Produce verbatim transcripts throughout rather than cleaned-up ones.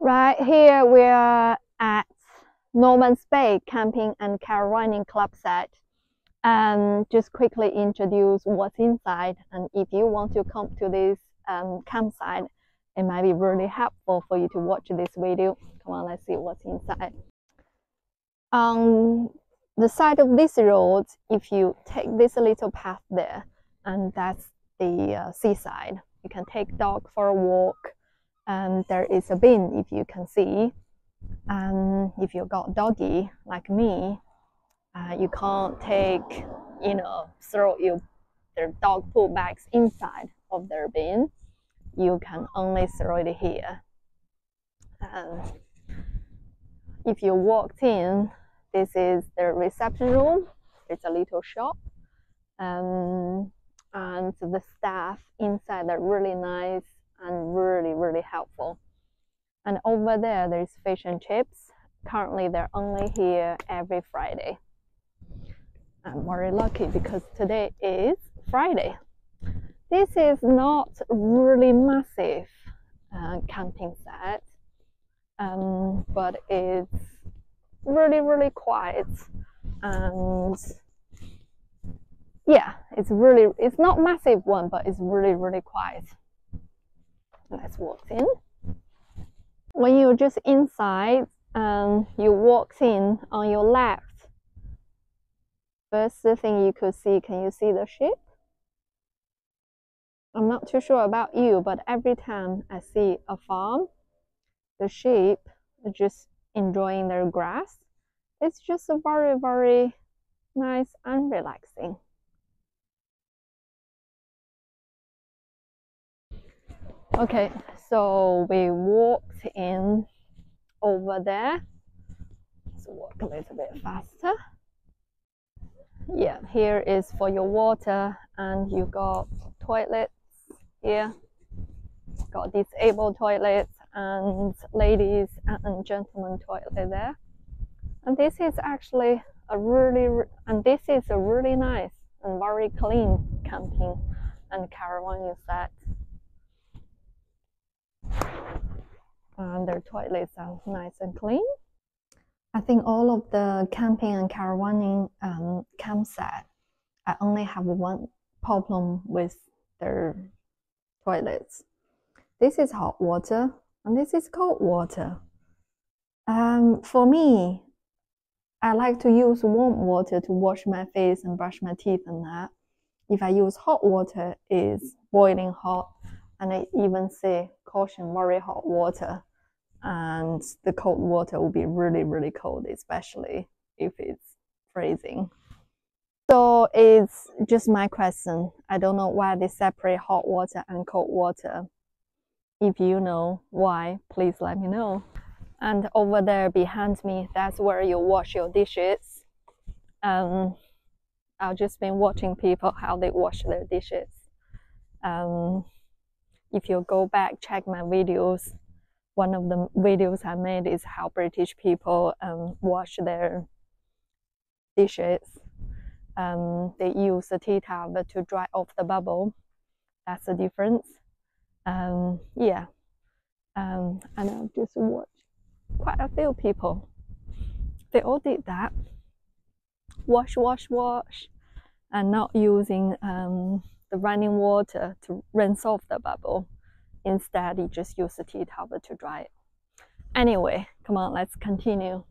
Right here we are at Norman's Bay Camping and Caravanning Club site. Um, just quickly introduce what's inside, and if you want to come to this um, campsite, it might be really helpful for you to watch this video. Come on, let's see what's inside. On the side of this road, if you take this little path there, and that's the uh, seaside. You can take dog for a walk. Um, there is a bin, if you can see, and um, if you got doggy like me, uh, you can't take, you know, throw your their dog poo bags inside of their bin. You can only throw it here. Um, if you walked in, this is the reception room. It's a little shop, um, and the staff inside are really nice and really really helpful. And over there there's fish and chips. Currently they're only here every Friday. I'm very lucky because today is Friday. This is not really massive uh, camping site, um, but it's really really quiet, and yeah, it's really it's not massive one, but it's really really quiet. Let's walk in. When you're just inside, um, you walk in on your left. First thing you could see, can you see the ship? I'm not too sure about you, but every time I see a farm, the sheep are just enjoying their grass. It's just a very, very nice and relaxing. Okay, so we walked in over there. Let's walk a little bit faster. Yeah, here is for your water, and you got toilets here. Got disabled toilets and ladies and gentlemen toilet there. And this is actually a really and this is a really nice and very clean camping and caravanning site. And their toilets are nice and clean. I think all of the camping and caravanning um, campsite, I only have one problem with their toilets. This is hot water and this is cold water. Um, for me, I like to use warm water to wash my face and brush my teeth and that. If I use hot water, it's boiling hot. And I even say caution, very hot water, and the cold water will be really really cold, especially if it's freezing. So it's just my question. I don't know why they separate hot water and cold water. If you know why, please let me know. And over there behind me, that's where you wash your dishes. Um, I've just been watching people how they wash their dishes. Um, If you go back, check my videos. One of the videos I made is how British people um, wash their dishes. Um, they use a tea towel to dry off the bubble. That's the difference. Um, yeah, um, and I just watched quite a few people. They all did that. Wash, wash, wash, and not using Um, the running water to rinse off the bubble. Instead, you just use the tea towel to dry it. Anyway, come on, let's continue.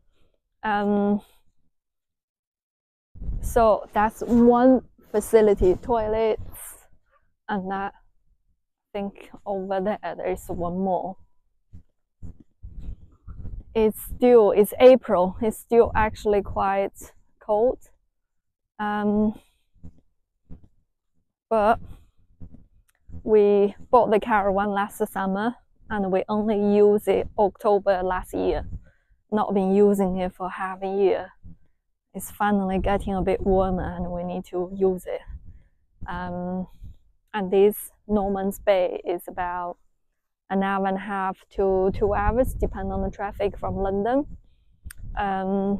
Um, so that's one facility, toilets, and that. I think over there there is one more. It's still it's April. It's still actually quite cold. Um, But we bought the caravan last summer and we only used it October last year. Not been using it for half a year. It's finally getting a bit warmer and we need to use it. Um, and this Norman's Bay is about an hour and a half to two hours, depending on the traffic from London. Um,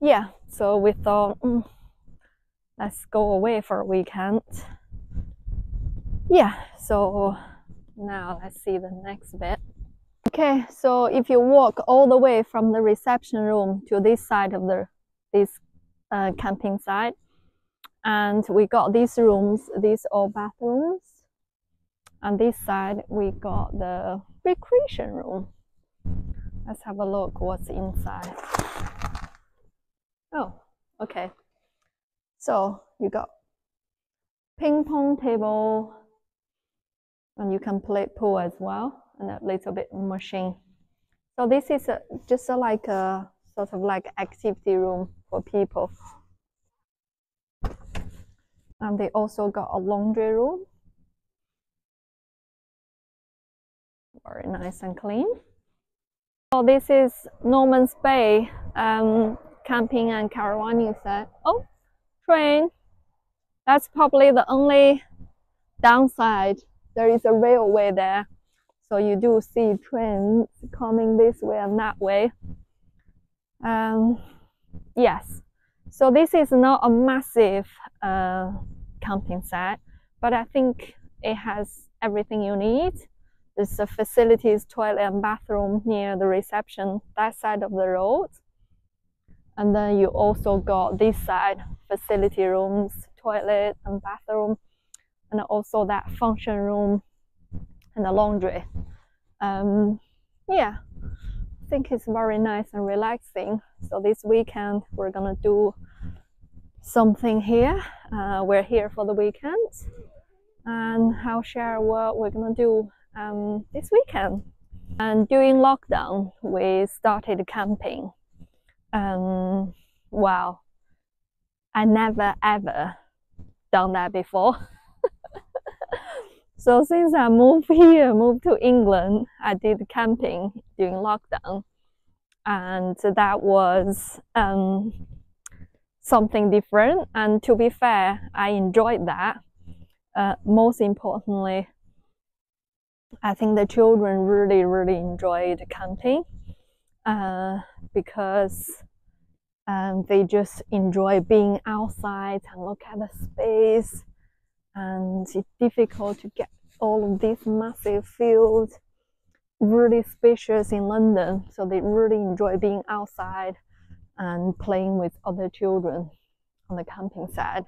yeah, so we thought, Mm, let's go away for a weekend. Yeah, so now let's see the next bit. Okay, so if you walk all the way from the reception room to this side of the this uh, camping site, and we got these rooms, these all bathrooms, and this side we got the recreation room. Let's have a look what's inside. Oh, okay. So you got ping pong table, and you can play pool as well, and a little bit machine. So this is a, just a, like a sort of like activity room for people. And they also got a laundry room. Very nice and clean. So this is Norman's Bay um, camping and caravanning set. Oh, train. That's probably the only downside. There is a railway there. So you do see trains coming this way and that way. Um, yes, so this is not a massive uh, camping site, but I think it has everything you need. There's the facilities, toilet and bathroom near the reception, that side of the road. And then you also got this side, facility rooms, toilet and bathroom, and also that function room. And the laundry. Um, yeah, I think it's very nice and relaxing. So this weekend we're gonna do something here. Uh, we're here for the weekend, and I'll share what we're gonna do um, this weekend. And during lockdown, we started camping. Um, wow, I never ever done that before. So since I moved here, moved to England, I did camping during lockdown, and that was um, something different. And to be fair, I enjoyed that. Uh, most importantly, I think the children really, really enjoyed camping uh, because um, they just enjoy being outside and look at the space. And it's difficult to get all of these massive fields, really spacious in London. So they really enjoy being outside and playing with other children on the camping side.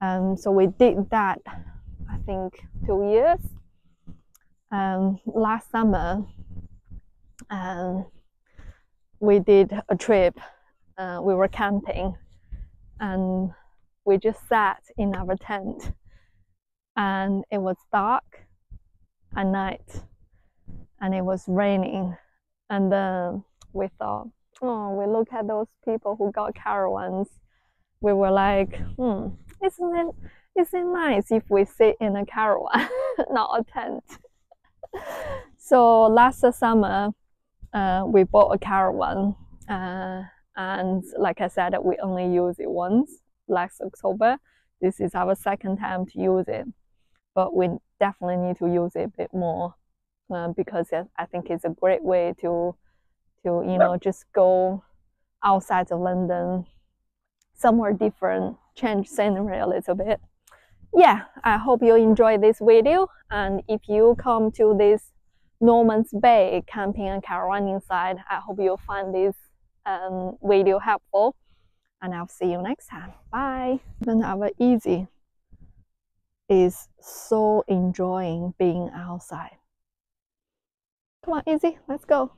Um, so we did that, I think, two years. Um, last summer, um, we did a trip. Uh, we were camping, and we just sat in our tent. And it was dark at night, and it was raining, and uh, we thought, oh, we look at those people who got caravans. We were like, hmm, isn't it, isn't it nice if we sit in a caravan, not a tent? So last summer, uh, we bought a caravan, uh, and like I said, we only used it once last October. This is our second time to use it. But we definitely need to use it a bit more uh, because I think it's a great way to, to you know, just go outside of London, somewhere different, change scenery a little bit. Yeah, I hope you enjoy this video. And if you come to this Norman's Bay camping and caravanning site, I hope you'll find this um, video helpful. And I'll see you next time. Bye. Even our Easy is so enjoying being outside. Come on, Izzy, let's go.